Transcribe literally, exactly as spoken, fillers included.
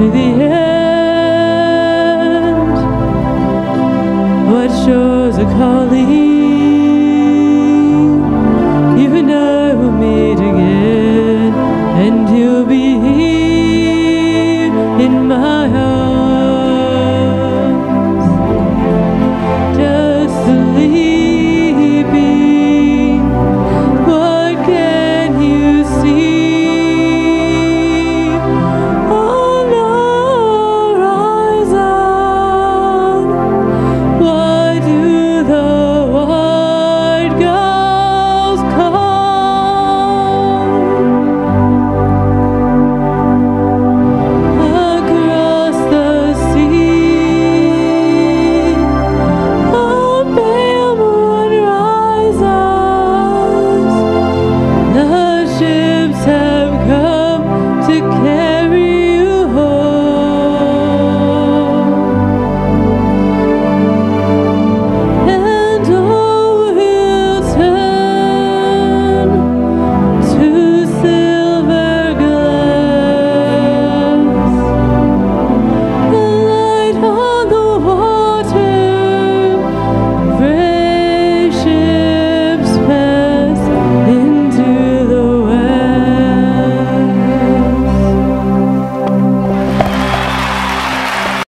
to the